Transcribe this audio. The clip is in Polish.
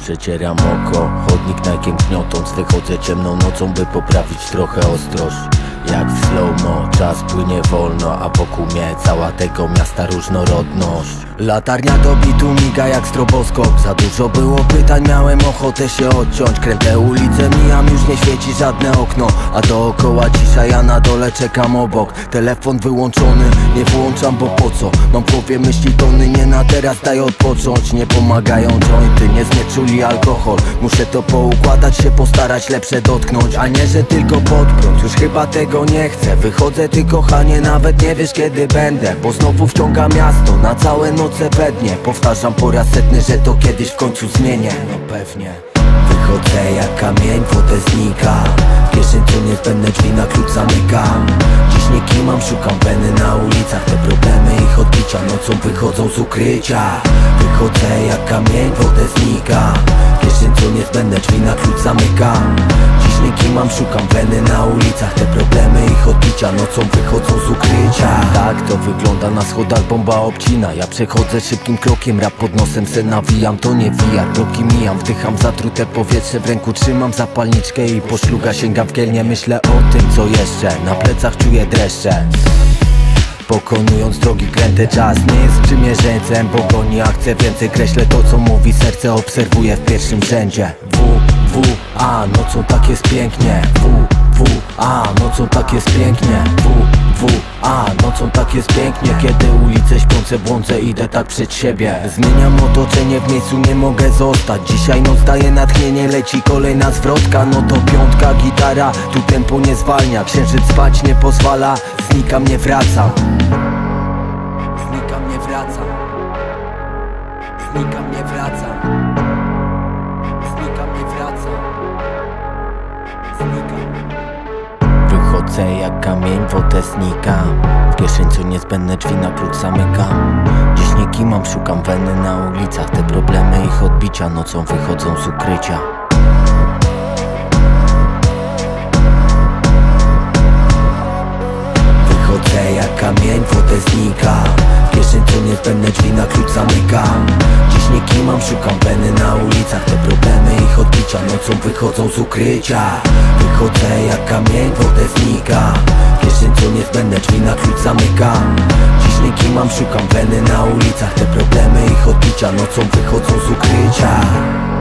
Przecieram oko, chodnik najkiem gniotąc. Wychodzę ciemną nocą, by poprawić trochę ostrość. Jak w slow-mo, czas płynie wolno, a wokół mnie cała tego miasta różnorodność. Latarnia do bitu miga jak stroboskop. Za dużo było pytań, miałem ochotę się odciąć. Kręte ulice mijam, już nie świeci żadne okno, a dookoła cisza, ja na dole czekam obok. Telefon wyłączony, nie włączam, bo po co? Mam w głowie myśli tony, nie na teraz, daj odpocząć. Nie pomagają jointy, nie znieczuli alkohol. Muszę to poukładać, się postarać, lepsze dotknąć, a nie, że tylko pod prąd. Już chyba tego nie chcę, wychodzę ty kochanie, nawet nie wiesz kiedy będę. Bo znowu wciąga miasto, na całe noce bednie. Powtarzam po raz setny, że to kiedyś w końcu zmienię. No pewnie. Wychodzę jak kamień, wodę znika. W kieszeni niezbędne drzwi na klucz zamykam. Dziś nie kimam, szukam peny na ulicach. Te problemy, ich odbicia, nocą wychodzą z ukrycia. Wychodzę jak kamień, wodę znika. W kieszeni niezbędne drzwi na klucz zamykam. Dziś nie kimam, szukam peny na ulicach. Te problemy, ich odbicia, nocą wychodzą z ukrycia. Tak to wygląda, na schodach bomba obcina. Ja przechodzę szybkim krokiem, rap pod nosem se nawijam. To nie wija, bloki mijam, wdycham zatrute powietrze. W ręku trzymam zapalniczkę i po szluga sięgam w kielnie. Myślę o tym co jeszcze, na plecach czuję dreszcze. Pokonując drogi kręte, czas nie jest przymierzeńcem pogoni, a chcę więcej. Kreślę to co mówi serce, obserwuję w pierwszym rzędzie. WWA, nocą tak jest pięknie. WWA, nocą tak jest pięknie. WWA, nocą tak jest pięknie. Kiedy ulice śpiące błądzę, idę tak przed siebie. Zmieniam otoczenie, w miejscu nie mogę zostać. Dzisiaj noc daje natchnienie, leci kolejna zwrotka. No to piątka, gitara, tu tempo nie zwalnia. Księżyc spać nie pozwala, znikam, nie wracam. Znikam, nie wracam. Znikam, nie wracam. Wychodzę jak kamień, wodę znikam. W kieszeni niezbędne drzwi na klucz zamykam. Dziś nie kimam, szukam weny na ulicach. Te problemy, ich odbicia, nocą wychodzą z ukrycia. Wychodzę jak kamień, wodę znika. W kieszeni niezbędne drzwi na klucz zamykam. Dziś nie kimam, szukam weny na ulicach. Te problemy, ich odbicia, nocą wychodzą z ukrycia. Wychodzę jak kamień, wodę znika. Kieszeni niezbędne drzwi na klucz zamykam. Dziś nie kimam, szukam weny na ulicach. Te problemy, ich odbicia, nocą wychodzą z ukrycia.